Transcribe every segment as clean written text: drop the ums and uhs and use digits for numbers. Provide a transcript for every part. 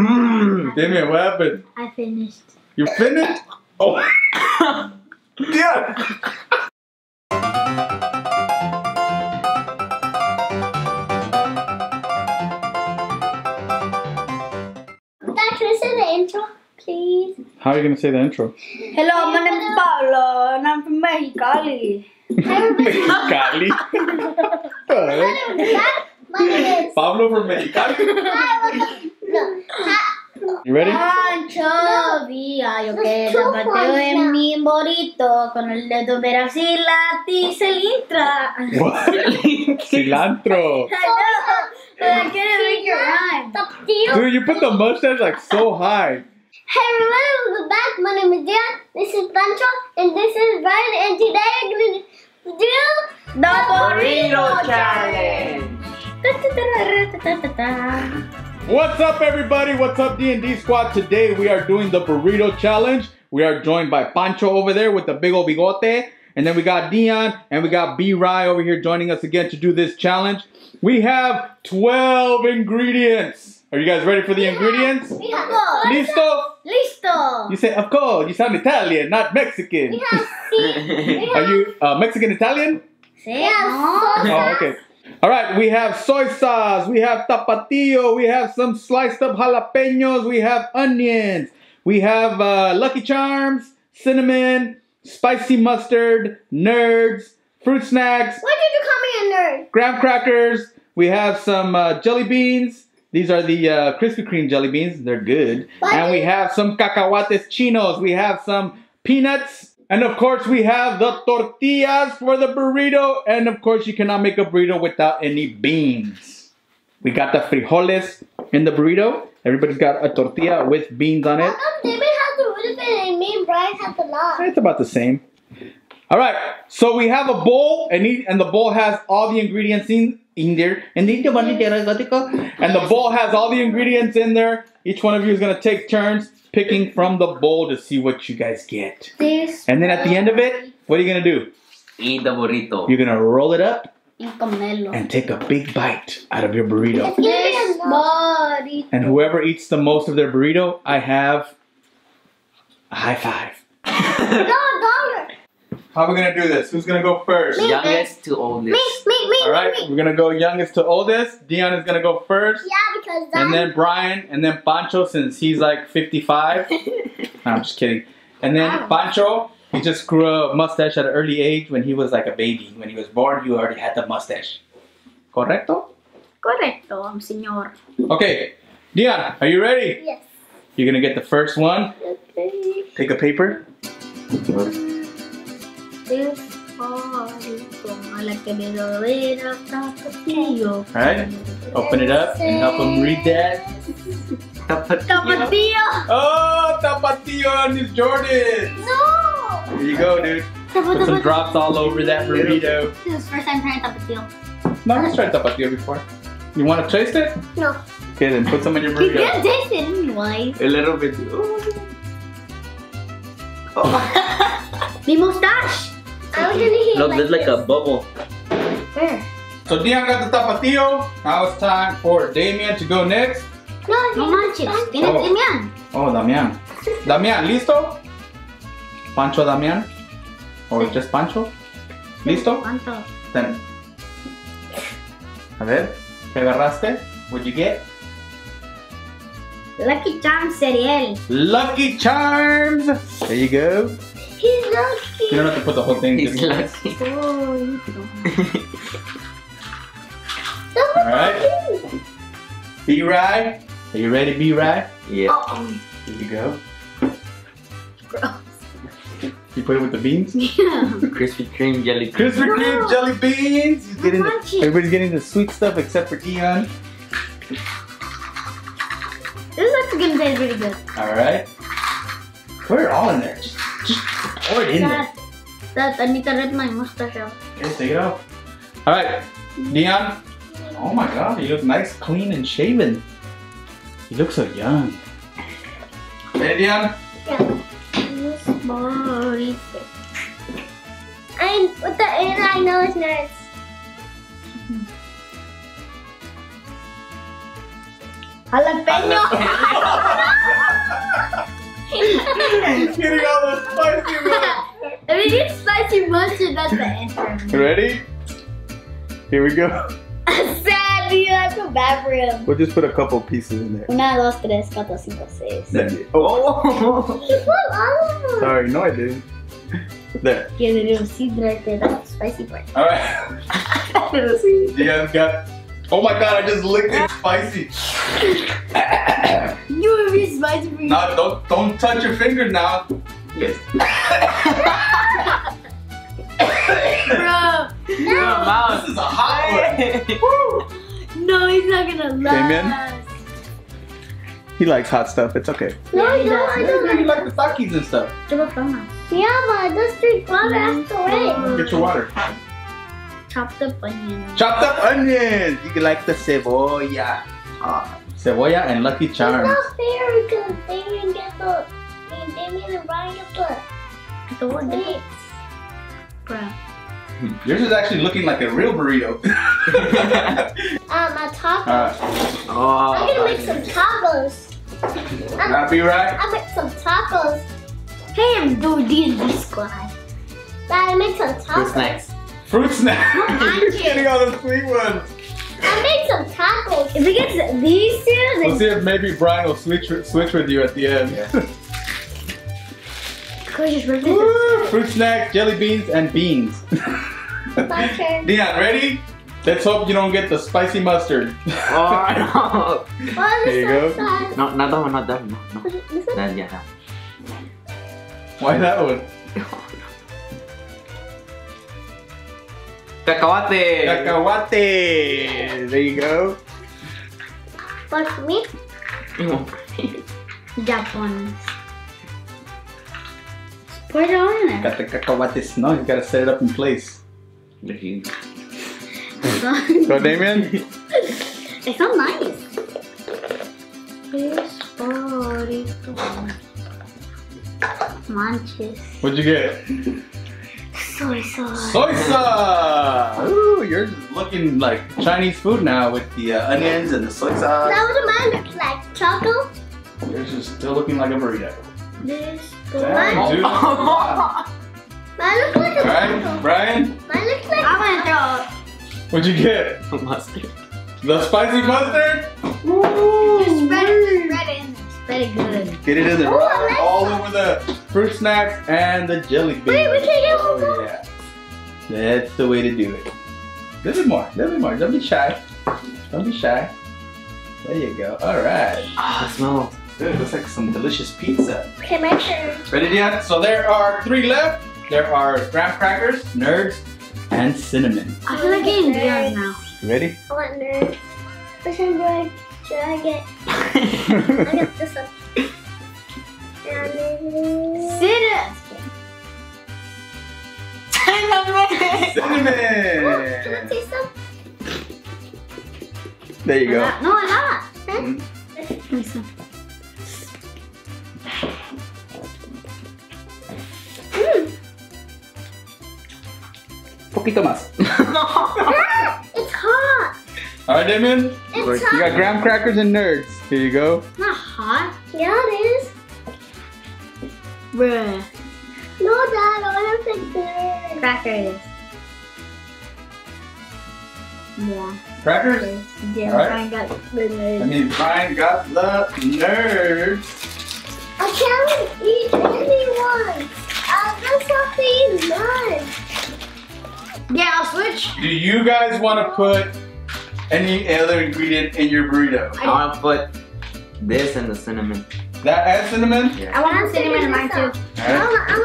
Damien, what happened? I finished. You finished? Oh. Yeah. Intro, please. How are you going to say the intro? Hello, my name is Pablo and I'm from Mexicali. Mexicali? My name is Pablo from Mexicali? No. You ready? Pancho vía, yo quiero bateo en mi morito con el dedo veracila y cilantro. What? Cilantro. I can't read your rhyme. Dude, you put the mustache like so high. Hey, remember the back, my name is Dia, this is Pancho, and this is Brian, and today I'm going to do the burrito challenge. What's up, everybody? What's up, D&D Squad? Today we are doing the burrito challenge. We are joined by Pancho over there with the big old bigote. And then we got Dion and we got B-Rye over here joining us again to do this challenge. We have 12 ingredients. Are you guys ready for the ingredients? We have listo. Listo. You say, of course. You sound Italian, not Mexican. We have we have, are you Mexican-Italian? Si. Oh, okay. All right, we have soy sauce. We have tapatio. We have some sliced up jalapenos. We have onions. We have Lucky Charms, cinnamon, spicy mustard, nerds, fruit snacks. Why did you call me a nerd? Graham crackers. We have some jelly beans. These are the Krispy Kreme jelly beans. They're good. Why and we have some cacahuates chinos. We have some peanuts. And of course we have the tortillas for the burrito. And of course you cannot make a burrito without any beans. We got the frijoles in the burrito. Everybody's got a tortilla with beans on it. It's about the same. All right, so we have a bowl, and the bowl has all the ingredients in there. And the bowl has all the ingredients in there. Each one of you is gonna take turns picking from the bowl to see what you guys get. And then at the end of it, what are you gonna do? Eat the burrito. You're gonna roll it up and take a big bite out of your burrito. And whoever eats the most of their burrito, I have a high five. How are we gonna do this? Who's gonna go first? Me, youngest to oldest. Me. All right, we're gonna go youngest to oldest. Dion is gonna go first. Yeah, because and then Brian, and then Pancho, since he's like 55. No, I'm just kidding. And then Pancho, he just grew a mustache at an early age when he was like a baby. When he was born, he already had the mustache. Correcto? Correcto, señor. Okay, Dion, are you ready? Yes. You're gonna get the first one. Okay. Take a paper. Alright, open it up and help him read that. Tapatio! Oh, Tapatio on his Jordan! No! There you go, dude. Put some drops all over that burrito. This is the first time trying Tapatio. No, I've tried Tapatio before. You want to taste it? No. Okay, then put some in your burrito. You can taste it anyway. A little bit. Ooh. Oh. My mustache! I was gonna eat it. Look, there's like a bubble. Where? So Dion got the tapatio. Now it's time for Damien to go next. No manches. Tienes Damian. Oh, Damian. Damian, listo? Pancho Damian? Or just Pancho? Listo? Pancho. Then. A ver, ¿qué agarraste? What'd you get? Lucky Charms cereal. Lucky Charms! There you go. He's lucky. You don't have to put the whole thing. He's lucky. Alright. B-Rye. Are you ready, B-Rye? Yeah. Oh. There you go. Gross. You put it with the beans? Yeah. Krispy Kreme jelly beans. Krispy Kreme jelly beans! He's getting everybody's getting the sweet stuff except for Dion. This is gonna taste really good. Alright. Put it all in there. Just pour it in there. That, I need to rip my mustache out. Okay, take it off. Alright, Dion. Oh my god, you look nice, clean, and shaven. You look so young. Hey, Dion. Yeah. And with the air, I know it's nerds. Jalapeño. He's getting all the spicy mustard. If you get spicy mustard, that's the answer. Ready? Here we go. Sad, dude. I feel bad for him. We'll just put a couple pieces in there. Una, dos, tres, cuatro, cinco, seis. Oh. You put all of them. Sorry, no, I didn't. There. Get a little seed right there. That's the spicy part. All right. You guys got. Oh my God! I just licked it spicy. You would be spicy for you. No, don't touch your finger now. Yes. Bro, no. Your mouth. This is a hot one. No, he's not gonna last. Amen. He likes hot stuff. It's okay. No, yeah, I don't. He likes the Takis and stuff. Yeah, but those three water has to wait. Get your water. Chopped up onions. Chopped up onions! You like the cebolla. Cebolla and Lucky Charms. It's not fair because they didn't get the... They made it right at the plates. Bruh. Yours is actually looking like a real burrito. A taco. Oh, I'm gonna make some tacos. Happy, right? I'll make some tacos. Hey, I'm doing D&D Squad. I make some tacos. Fruit snacks. Fruit snacks? You're getting all the sweet ones. I make some tacos. If we get these two, then... We'll see if maybe Brian will switch with you at the end. Yeah. Woo, fruit snacks, jelly beans, and beans. Dion, ready? Let's hope you don't get the spicy mustard. Oh, no. Oh, there you go. Sad. No, not that one, not that one. No, no. That, yeah, that. Why that one? Cacahuate! Cacahuate! There you go. What's me? Japanese. Pour it all in there. Got the cacahuates. No, you gotta set it up in place. There you go. Go, Damien. It's not nice. It's horrible. Manches. What'd you get? Soy sauce. Soy sauce! Ooh, you're just looking like Chinese food now with the onions and the soy sauce. That was mine looks like chocolate. Yours is still looking like a burrito. This mine. Mine looks like a burrito. Brian? Mine looks like a burrito. What'd you get? The mustard. The spicy mustard? Ooh! Just spread it in there. Spread it good. Get it in there. Like all that. Over the fruit snacks and the jelly beans. Wait, we can't get one more. Yeah. That's the way to do it. There'll be more. There'll be more. Don't be shy. Don't be shy. There you go. Alright. Ah, it smells good. It looks like some delicious pizza. Okay, my turn. Ready, Dion? So there are three left. There are graham crackers, nerds, and cinnamon. I feel like getting nerds now. Ready? I want nerds. Which one should I get? I get this one. Cinnamon! Cinnamon! Cinnamon! Oh, can I taste them? There you go. No, I'm not. Taste them. Poquito más. It's hot. All right, Damien. It's hot. You got graham crackers and nerds. Here you go. Not hot. Yeah, it is. Bruh. No, Dad, I want to pick nerds. Crackers. Yeah. Crackers? Yeah, right. Brian got the nerds. I mean, Brian got the nerds. I can't eat anyone. I'll just have to eat mine. Yeah, I'll switch. Do you guys want to put any other ingredient in your burrito? I want to put this and the cinnamon. That adds cinnamon? Yeah. I want cinnamon in mine too. Right. I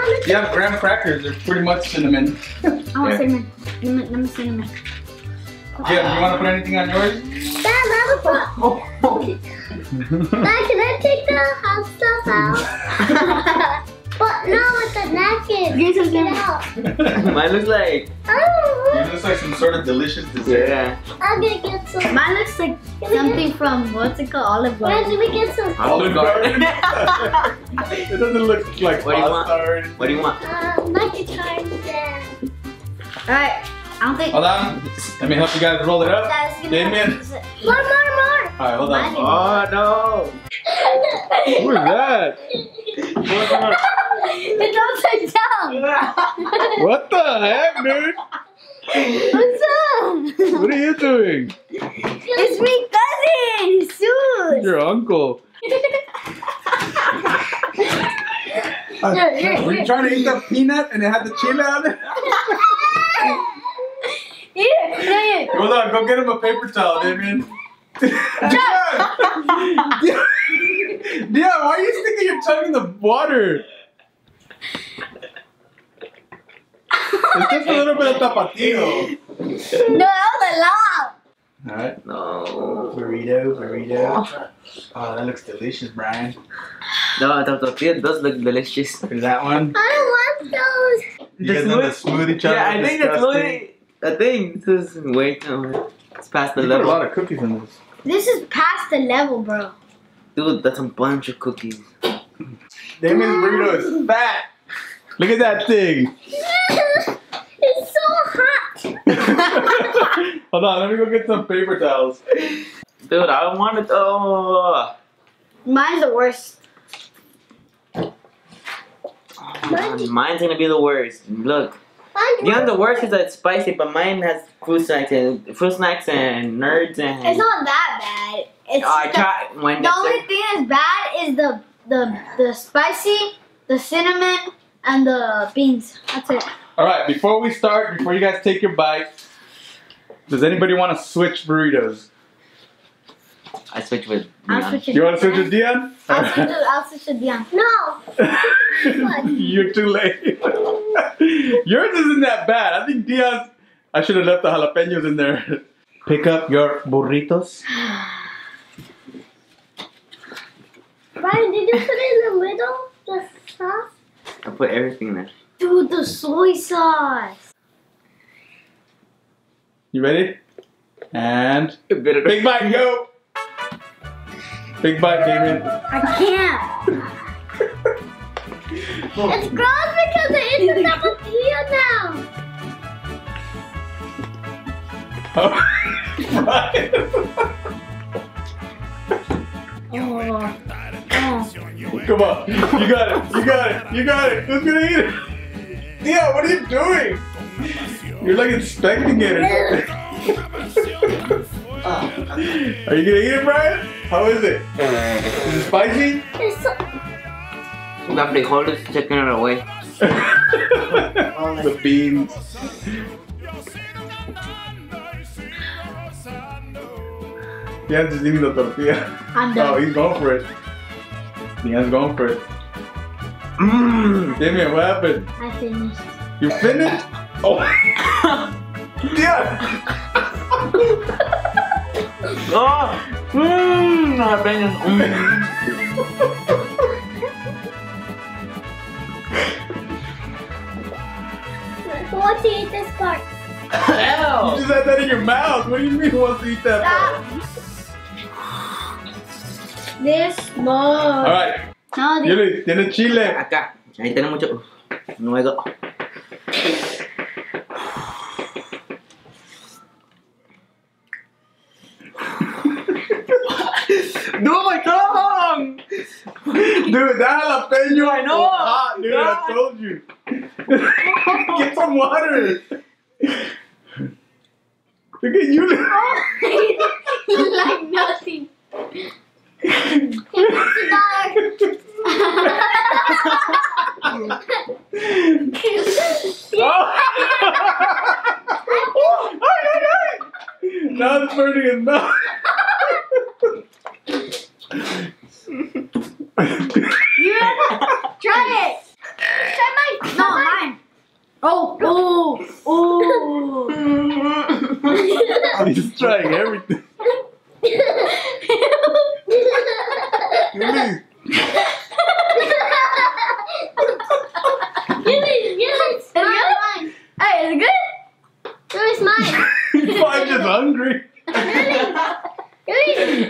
want you have graham crackers. They're pretty much cinnamon. I want cinnamon. Let me cinnamon. Okay. Yeah, do you want to put anything on yours? Dad, Dad, can I take the hot stuff out? But no, with the napkin. Mine looks like. It looks like some sort of delicious dessert. Yeah. I'm gonna get some. Mine looks like something from what's it called, Olive Garden. Where did we get some? Olive Garden. It doesn't look like pasta. What do you want? Lucky Charms. All right. I don't think. Hold on. Let me help you guys roll it up. Damien. One more. Alright, hold on. Oh no! Who is that? It's upside down! What the heck, dude? What's up? What are you doing? It's me cousin, Sue! Your uncle. Were you trying to eat the peanut and it had the chili on it? Here. Hold on, go get him a paper towel, Damien. Dion, why are you sticking your tongue in the water? It's just a little bit of tapatio. No, that was a lot. Alright. No. Burrito. Oh, that looks delicious, Brian. No, tapatio does look delicious. Is that one? I don't want those. You guys know the smoothie challenge? Yeah, I think that's really... I think this is way too... It's past the level. There's a lot of cookies in this. This is past the level, bro. Dude, that's a bunch of cookies. Damien's burrito is fat. Look at that thing. It's so hot. Hold on, let me go get some paper towels. Dude, I don't want it. Oh. Mine's the worst. Mine's gonna be the worst. Look. You know the worst is that it's spicy, but mine has fruit snacks and nerds and. It's not that bad. It's the only thing that's bad is the spicy, the cinnamon, and the beans. That's it. All right. Before we start, before you guys take your bite, does anybody want to switch burritos? I switch with Dion. You want to switch with Dion? I'll switch with Dion. No! You're too late. Yours isn't that bad. I think Dion's... I should have left the jalapenos in there. Pick up your burritos. Brian, did you put in the middle? The sauce? I put everything in there. Dude, the soy sauce. You ready? And... Big bite, go! Big bite, Damien. I can't. It's gross because it is a tapatio now. Oh, oh. Come on. You got it. You got it. You got it. Who's going to eat it? Yeah, what are you doing? You're like inspecting it or something. Are you gonna eat it, Brian? How is it? Is it spicy? It's so... The frijoles taking it away. The beans. Yeah, just eating the tortilla. I'm done. Oh, he's going for it. Dian's going for it. Damien, what happened? I finished. You finished? Oh. Dian! Oh! Mmm! Jalapenos! Who wants to eat this part? Ow! You just had that in your mouth! What do you mean who wants to eat that part? This more! Alright! No, Yuli, tiene chile! Acá! Ahí tiene mucho... Luego... No, my tongue! Dude, that jalapeno I know. Is hot, dude. God. I told you. Get some water. Look at you. You like nothing. Now it's burning his mouth. Try it! Try mine! No, mine! Oh, oh, oh! He's trying everything. Yuli! Yuli! It's mine! Hey, is it good? It's mine! He's probably just hungry. Yuli!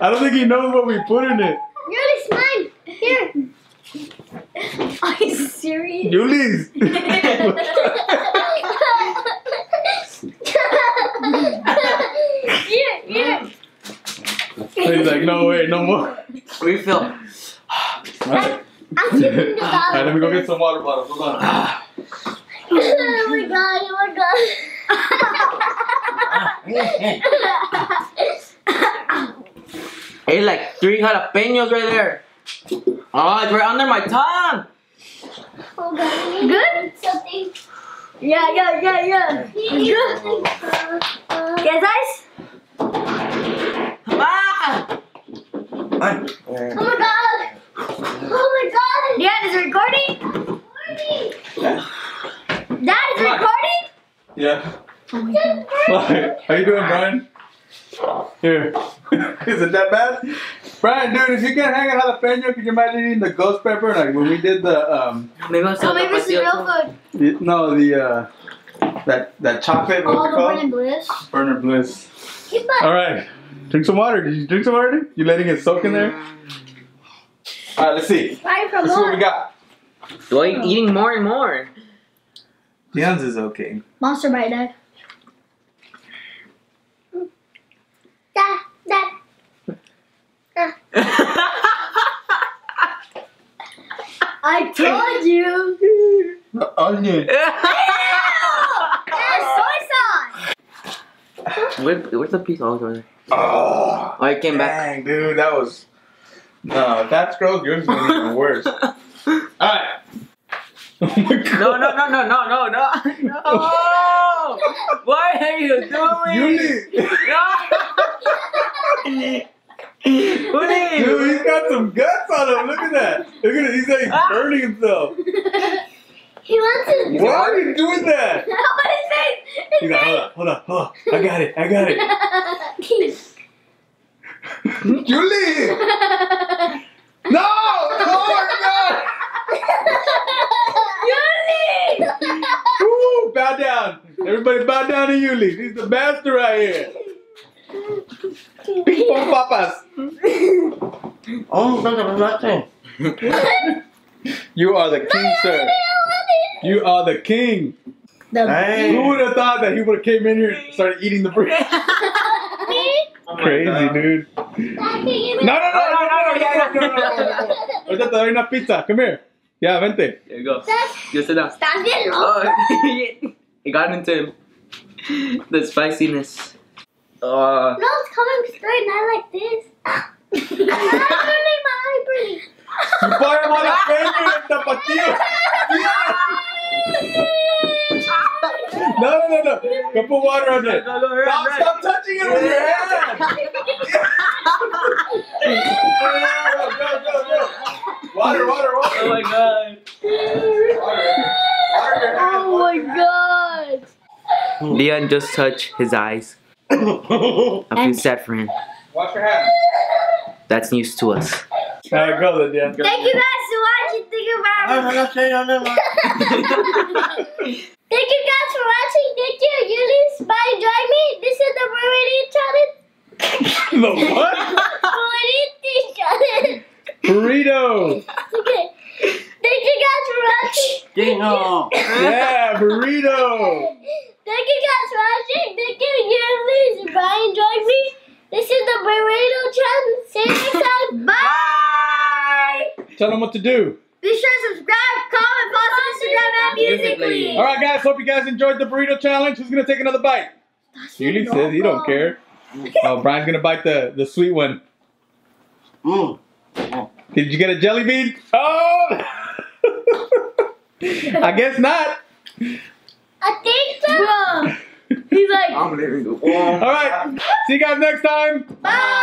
I don't think he knows what we put in it. Yuli's mine! Here! Are you serious? Ulysses! Here, here! He's like, like, no way, no more. Refill. All right. Alright, let me go get some water bottles. Hold on. Oh my god. It's like 3 jalapenos right there. Oh, it's right under my tongue. Oh god. Good? Something. Yeah. Good. Get ice? Ah! Oh my god! Dad is recording? Yeah. Dad is recording? Yeah. Oh my god. Why? How you doing, Brian? Here. Is it that bad? Brian, dude, if you can't hang a jalapeno, can you imagine eating the ghost pepper? Like when we did the maybe it's real food. No, the that chocolate. Oh, what's it called? Burner Bliss. Burner Bliss. All right, drink some water. Did you drink some water? You letting it soak in there? All right, let's see. Let's see what we got. Well, you're eating more and more. Dion's is okay. Monster bite, Dad. I told you. The onion. There's soy sauce. Where's the piece all over there? Oh, I came back. Dang, dude, that was. No, if that's gross, yours is gonna be even worse. All right. Oh my god. No. What are you doing? No. Dude, he's got some guts on him. Look at that. Look at it. He's like burning himself. He wants to. Why are you doing that? He's like, hold on. I got it. Julie! No! Oh my god! Julie! Woo! Bow down. Everybody bow down to Julie. He's the master right here. Big four papas. Oh, nothing. You are the king, sir. You are the king. Hey. Who would have thought that he would have came in here and started eating the fruit? Crazy, dude. No. There's a pizza. Come here. Yeah, vente. There you go. Just sit down. It got into him. The spiciness. No, it's coming straight, not like this. I'm burning my eye. You bought him on a finger in Tapatio. No. Go put water on it. Stop touching it with your hand. Go. Water. Oh my god. Water. Oh my god. Leon just touched his eyes. I feel sad for him. Wash your hands. That's news to us. Alright, go then, Dan. Thank you guys for watching. Thank you guys for watching. Thank you, Ulysses. Bye, join me. This is the Meridian Challenge. The what? Meridian Challenge. Burrito. Okay. Thank you guys for watching. Dingo. Yeah, burrito. Thank you guys for watching. Thank you, Ulysses. Bye, enjoy me. This is the burrito challenge. See you next time. Bye. Tell them what to do. Be sure to subscribe, comment, follow Instagram at Musical.ly. All right, guys. Hope you guys enjoyed the burrito challenge. Who's gonna take another bite? Ulysses says he don't care. Oh, Brian's gonna bite the sweet one. Did you get a jelly bean? Oh. I guess not. I think so. He's like, I'm leaving. All right. See you guys next time. Bye.